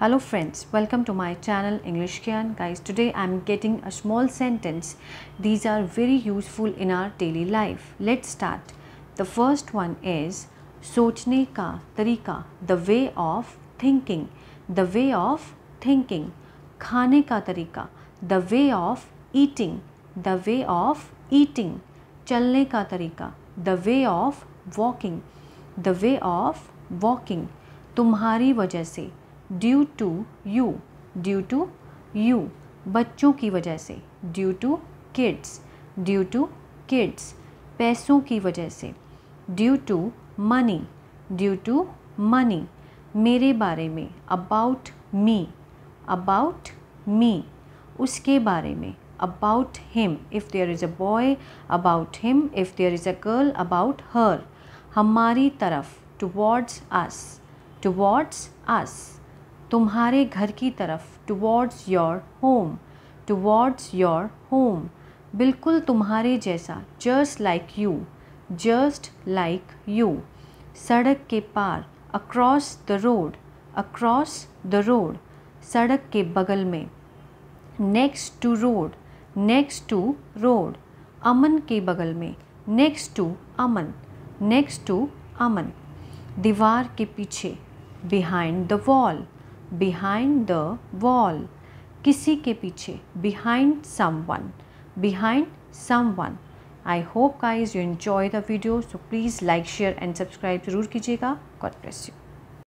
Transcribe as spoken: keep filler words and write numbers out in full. Hello friends, welcome to my channel English Gyan. Guys, today I am getting a small sentence. These are very useful in our daily life. Let's start. The first one is सोचने का तरीका, the way of thinking, the way of thinking. खाने का तरीका, the way of eating, the way of eating. चलने का तरीका, the way of walking, the way of walking. तुम्हारी वजह से, due to you, due to you. बच्चों की वजह से, due to kids, due to kids. पैसों की वजह से, due to money, due to money. मेरे बारे में, about me, about me. उसके बारे में, about him. If there is a boy, about him. If there is a girl, about her. हमारी तरफ, towards us, towards us. तुम्हारे घर की तरफ, towards your home, towards your home. बिल्कुल तुम्हारे जैसा, just like you, just like you. सड़क के पार, across the road, across the road. सड़क के बगल में, next to road, next to road. अमन के बगल में, next to Aman, next to अमन. दीवार के पीछे, behind the wall, behind the wall. किसी के पीछे, behind someone, behind someone. I hope guys you enjoy the video, so please like, share and subscribe जरूर कीजिएगा. God bless you.